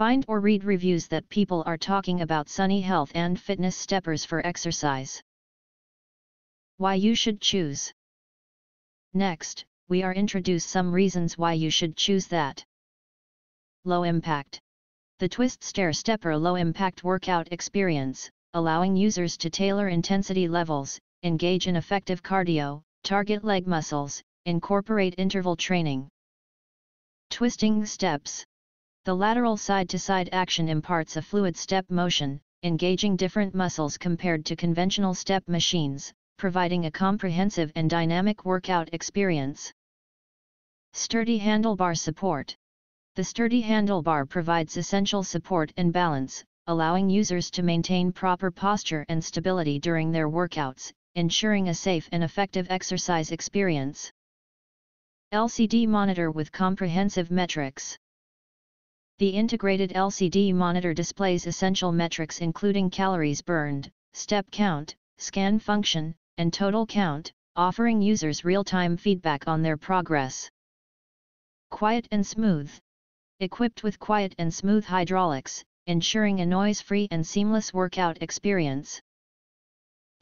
Find or read reviews that people are talking about Sunny Health and Fitness steppers for exercise. Why you should choose. Next, we are introduce some reasons why you should choose that. Low impact. The twist stair stepper low impact workout experience, allowing users to tailor intensity levels, engage in effective cardio, target leg muscles, incorporate interval training. Twisting steps. The lateral side-to-side action imparts a fluid step motion, engaging different muscles compared to conventional step machines, providing a comprehensive and dynamic workout experience. Sturdy handlebar support. The sturdy handlebar provides essential support and balance, allowing users to maintain proper posture and stability during their workouts, ensuring a safe and effective exercise experience. LCD monitor with comprehensive metrics. The integrated LCD monitor displays essential metrics including calories burned, step count, scan function, and total count, offering users real-time feedback on their progress. Quiet and smooth. Equipped with quiet and smooth hydraulics, ensuring a noise-free and seamless workout experience.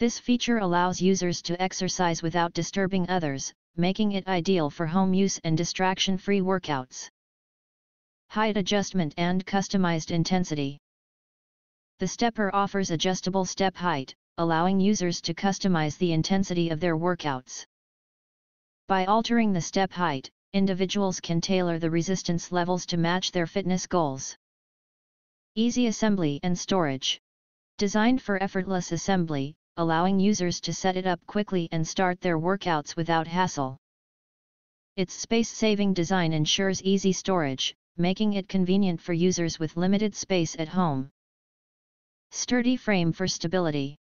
This feature allows users to exercise without disturbing others, making it ideal for home use and distraction-free workouts. Height adjustment and customized intensity. The stepper offers adjustable step height, allowing users to customize the intensity of their workouts. By altering the step height, individuals can tailor the resistance levels to match their fitness goals. Easy assembly and storage. Designed for effortless assembly, allowing users to set it up quickly and start their workouts without hassle. Its space-saving design ensures easy storage, making it convenient for users with limited space at home. Sturdy frame for stability.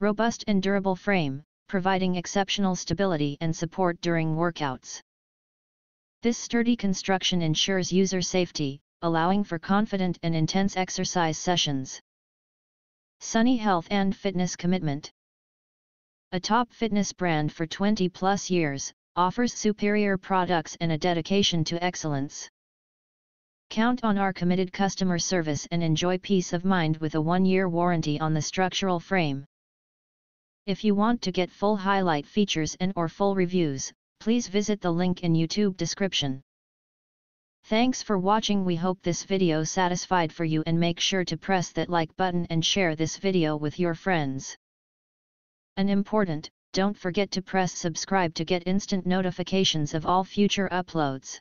Robust and durable frame, providing exceptional stability and support during workouts. This sturdy construction ensures user safety, allowing for confident and intense exercise sessions. Sunny Health and Fitness commitment. A top fitness brand for 20-plus years, offers superior products and a dedication to excellence. Count on our committed customer service and enjoy peace of mind with a 1-year warranty on the structural frame. If you want to get full highlight features and/or full reviews, please visit the link in YouTube description. Thanks for watching. We hope this video satisfied for you, and make sure to press that like button and share this video with your friends. And important, don't forget to press subscribe to get instant notifications of all future uploads.